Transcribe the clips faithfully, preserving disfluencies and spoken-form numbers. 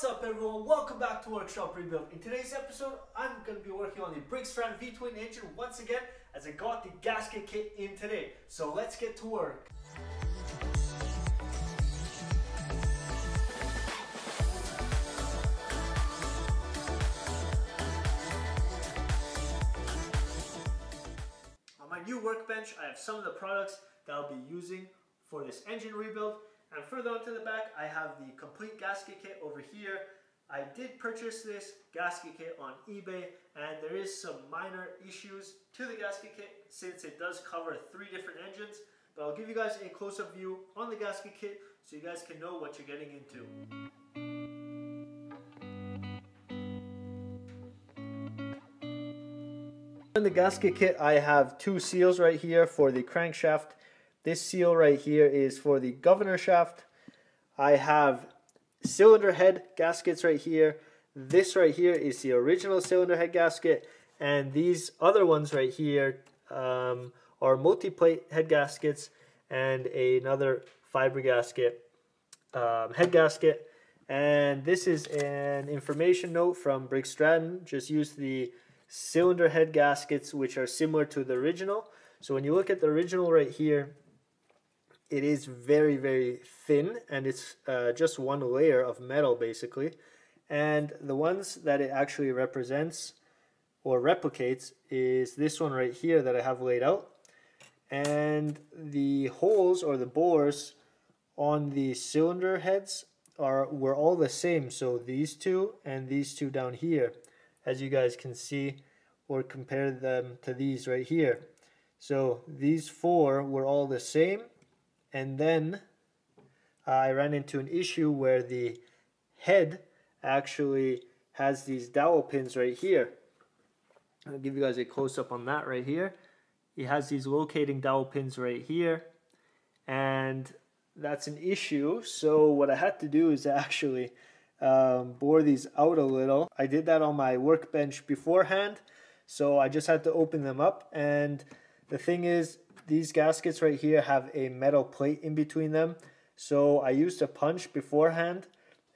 What's up everyone, welcome back to Workshop Rebuild. In today's episode, I'm going to be working on the Briggs and Stratton V-Twin engine once again as I got the gasket kit in today. So let's get to work. On my new workbench, I have some of the products that I'll be using for this engine rebuild. And further on to the back, I have the complete gasket kit over here. I did purchase this gasket kit on eBay, and there is some minor issues to the gasket kit since it does cover three different engines. But I'll give you guys a close-up view on the gasket kit so you guys can know what you're getting into. In the gasket kit, I have two seals right here for the crankshaft. This seal right here is for the governor shaft. I have cylinder head gaskets right here. This right here is the original cylinder head gasket, and these other ones right here um, are multi-plate head gaskets and another fiber gasket um, head gasket. And this is an information note from Briggs and Stratton. Just use the cylinder head gaskets, which are similar to the original. So when you look at the original right here, it is very, very thin, and it's uh, just one layer of metal basically. And the ones that it actually represents or replicates is this one right here that I have laid out. And the holes or the bores on the cylinder heads are were all the same. So these two and these two down here, as you guys can see, or compare them to these right here. So these four were all the same. And then uh, I ran into an issue where the head actually has these dowel pins right here. I'll give you guys a close-up on that right here. It has these locating dowel pins right here, and that's an issue. So what I had to do is actually um, bore these out a little. I did that on my workbench beforehand, so I just had to open them up. And the thing is, these gaskets right here have a metal plate in between them, so I used a punch beforehand,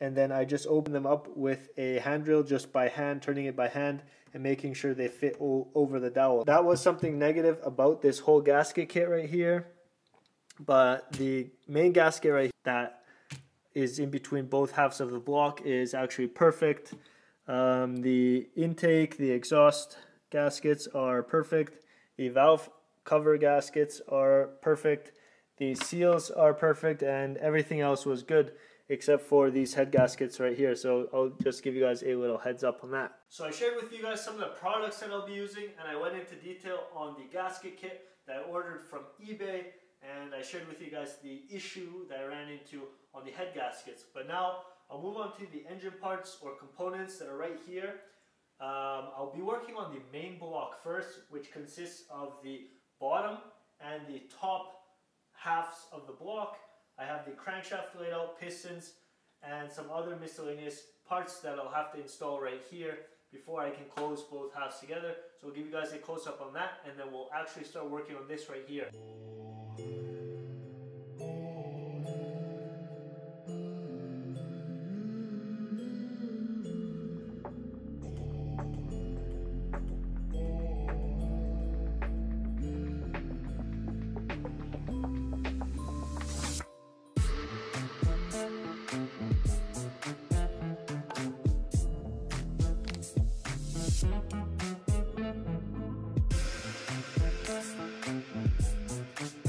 and then I just opened them up with a hand drill just by hand, turning it by hand and making sure they fit all over the dowel. That was something negative about this whole gasket kit right here, but the main gasket right here that is in between both halves of the block is actually perfect. Um, the intake, the exhaust gaskets are perfect. The valve cover gaskets are perfect, the seals are perfect, and everything else was good except for these head gaskets right here. So I'll just give you guys a little heads up on that. So I shared with you guys some of the products that I'll be using, and I went into detail on the gasket kit that I ordered from eBay, and I shared with you guys the issue that I ran into on the head gaskets. But now I'll move on to the engine parts or components that are right here. Um, I'll be working on the main block first, which consists of the bottom and the top halves of the block. I have the crankshaft laid out, pistons, and some other miscellaneous parts that I'll have to install right here before I can close both halves together. So I'll give you guys a close-up on that, and then we'll actually start working on this right here. Thank you.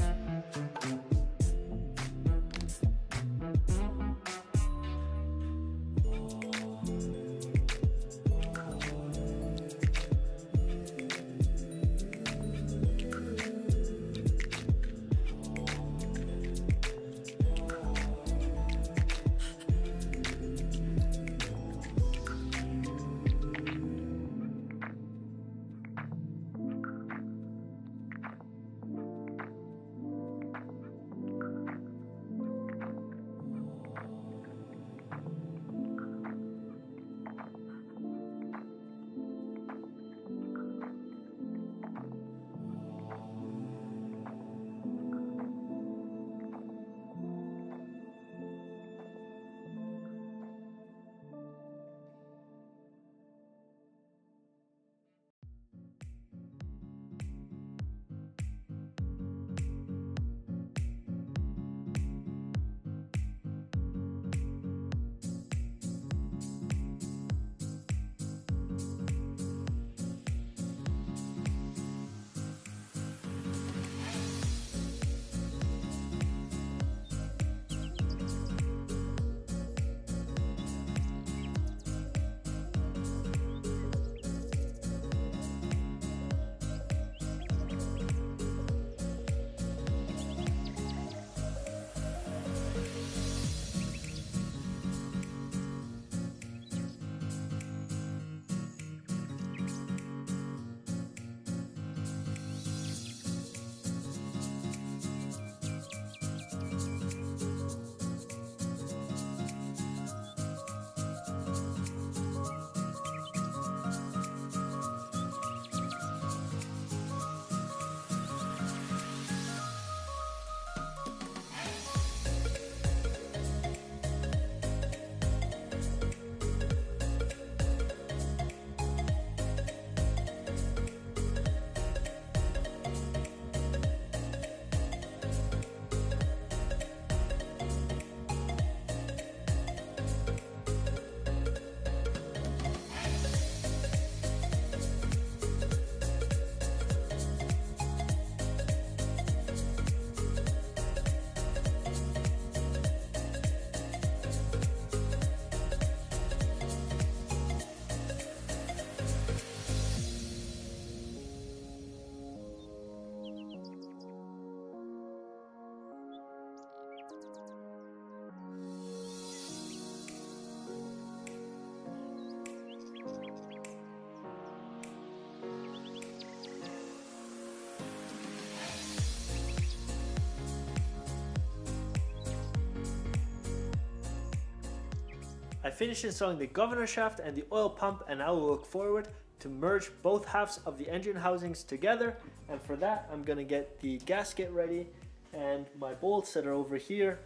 I finish installing the governor shaft and the oil pump, and I will look forward to merge both halves of the engine housings together. And for that, I'm gonna get the gasket ready and my bolts that are over here.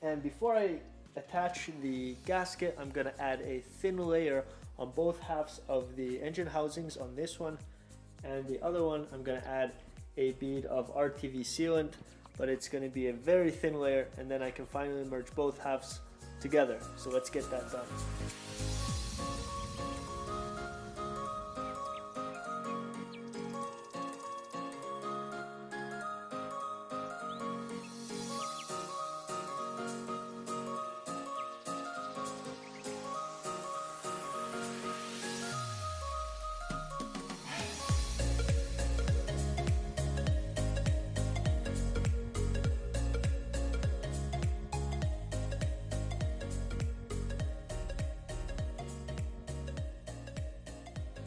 And before I attach the gasket, I'm gonna add a thin layer on both halves of the engine housings on this one and the other one. I'm gonna add a bead of R T V sealant, but it's gonna be a very thin layer, and then I can finally merge both halves together. So let's get that done.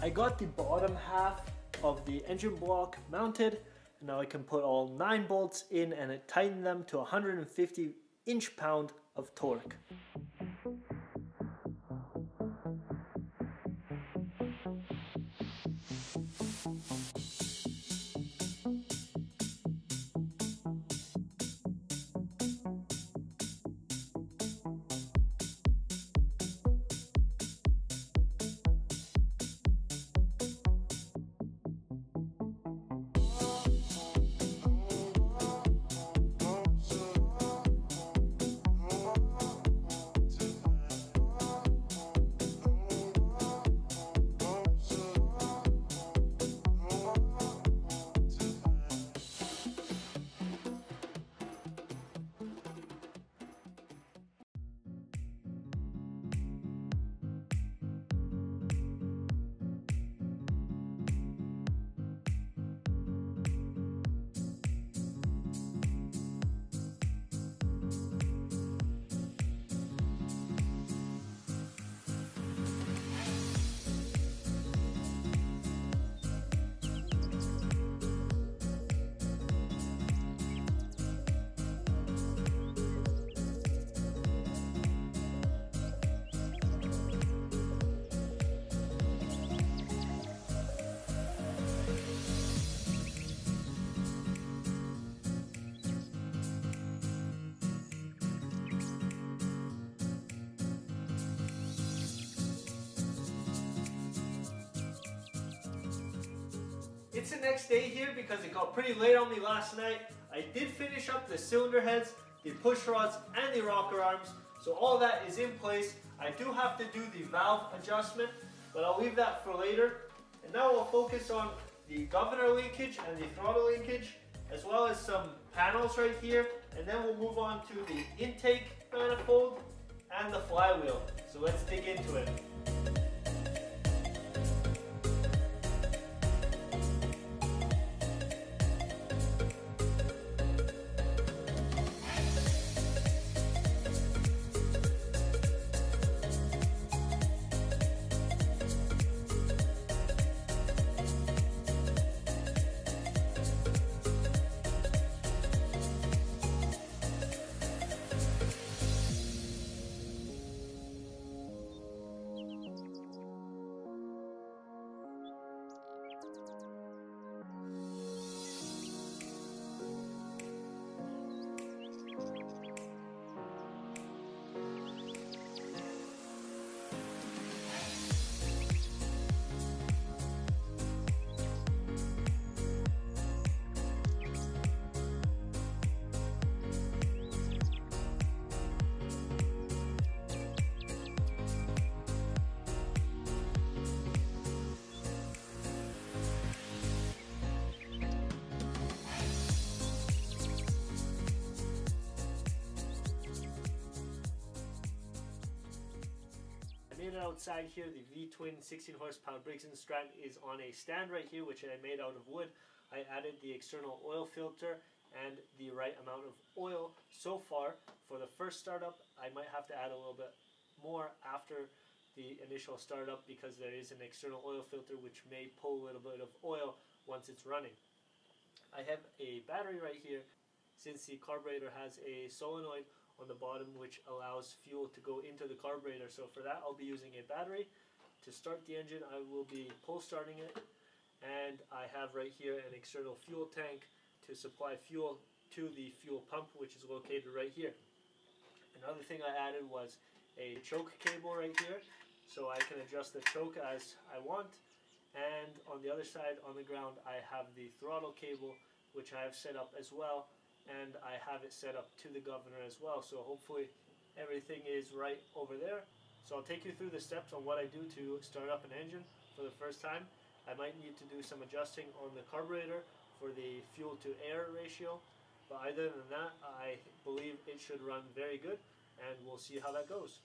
I got the bottom half of the engine block mounted. Now I can put all nine bolts in and tighten them to one hundred fifty inch-pound of torque. It's the next day here because it got pretty late on me last night. I did finish up the cylinder heads, the push rods, and the rocker arms, so all that is in place. I do have to do the valve adjustment, but I'll leave that for later. And now we'll focus on the governor linkage and the throttle linkage, as well as some panels right here, and then we'll move on to the intake manifold and the flywheel. So let's dig into it. Outside here, the V-Twin sixteen horsepower Briggs and Stratton is on a stand right here, which I made out of wood. I added the external oil filter and the right amount of oil so far. For the first startup, I might have to add a little bit more after the initial startup because there is an external oil filter which may pull a little bit of oil once it's running. I have a battery right here. Since the carburetor has a solenoid, on the bottom, which allows fuel to go into the carburetor. So for that, I'll be using a battery. To start the engine, I will be pull starting it, and I have right here an external fuel tank to supply fuel to the fuel pump, which is located right here. Another thing I added was a choke cable right here, so I can adjust the choke as I want. And on the other side, on the ground, I have the throttle cable, which I have set up as well, and I have it set up to the governor as well, so hopefully everything is right over there. So I'll take you through the steps on what I do to start up an engine for the first time. I might need to do some adjusting on the carburetor for the fuel to air ratio, but other than that, I believe it should run very good, and we'll see how that goes.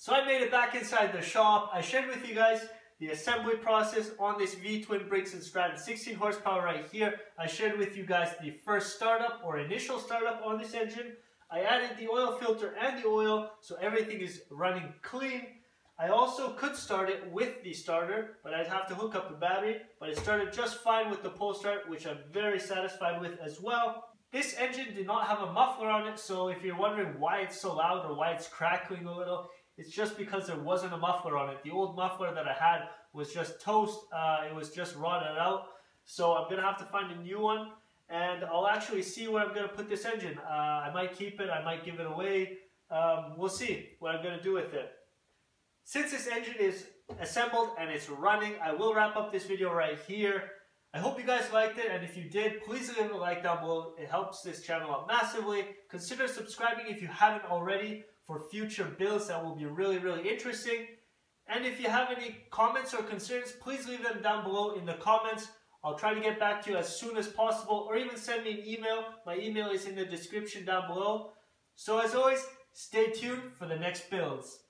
So I made it back inside the shop. I shared with you guys the assembly process on this V-Twin Briggs and Stratton sixteen horsepower right here. I shared with you guys the first startup or initial startup on this engine. I added the oil filter and the oil, so everything is running clean. I also could start it with the starter, but I'd have to hook up the battery. But it started just fine with the pull start, which I'm very satisfied with as well. This engine did not have a muffler on it, so if you're wondering why it's so loud or why it's crackling a little, it's just because there wasn't a muffler on it. The old muffler that I had was just toast. Uh, it was just rotted out. So I'm going to have to find a new one. And I'll actually see where I'm going to put this engine. Uh, I might keep it. I might give it away. Um, we'll see what I'm going to do with it. Since this engine is assembled and it's running, I will wrap up this video right here. I hope you guys liked it, and if you did, please leave a like down below. It helps this channel out massively. Consider subscribing if you haven't already for future builds that will be really, really interesting. And if you have any comments or concerns, please leave them down below in the comments. I'll try to get back to you as soon as possible, or even send me an email. My email is in the description down below. So as always, stay tuned for the next builds.